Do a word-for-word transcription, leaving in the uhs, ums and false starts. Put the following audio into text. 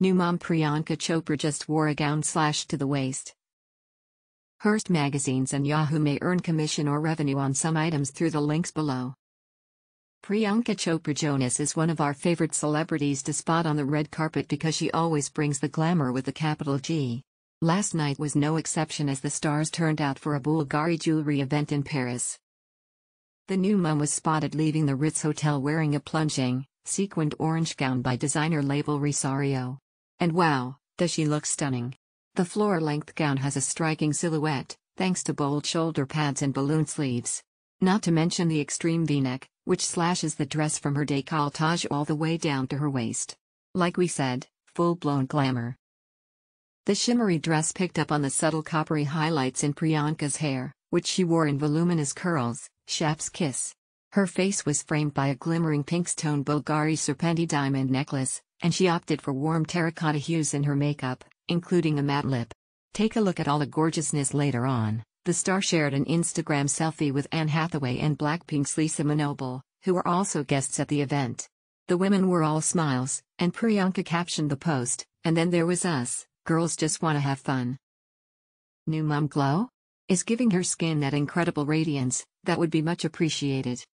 New mom Priyanka Chopra just wore a gown slashed to the waist. Hearst Magazines and Yahoo may earn commission or revenue on some items through the links below. Priyanka Chopra Jonas is one of our favorite celebrities to spot on the red carpet because she always brings the glamour with a capital G. Last night was no exception as the stars turned out for a Bulgari jewelry event in Paris. The new mom was spotted leaving the Ritz Hotel wearing a plunging, sequined orange gown by designer label Risario. And wow, does she look stunning. The floor-length gown has a striking silhouette, thanks to bold shoulder pads and balloon sleeves. Not to mention the extreme v-neck, which slashes the dress from her décolletage all the way down to her waist. Like we said, full-blown glamour. The shimmery dress picked up on the subtle coppery highlights in Priyanka's hair, which she wore in voluminous curls, chef's kiss. Her face was framed by a glimmering pink-stone Bulgari serpenti diamond necklace, and she opted for warm terracotta hues in her makeup, including a matte lip. Take a look at all the gorgeousness later on. The star shared an Instagram selfie with Anne Hathaway and Blackpink's Lisa Manoble, who were also guests at the event. The women were all smiles, and Priyanka captioned the post, "And then there was us, girls just wanna have fun." New mom glow? Is giving her skin that incredible radiance, that would be much appreciated.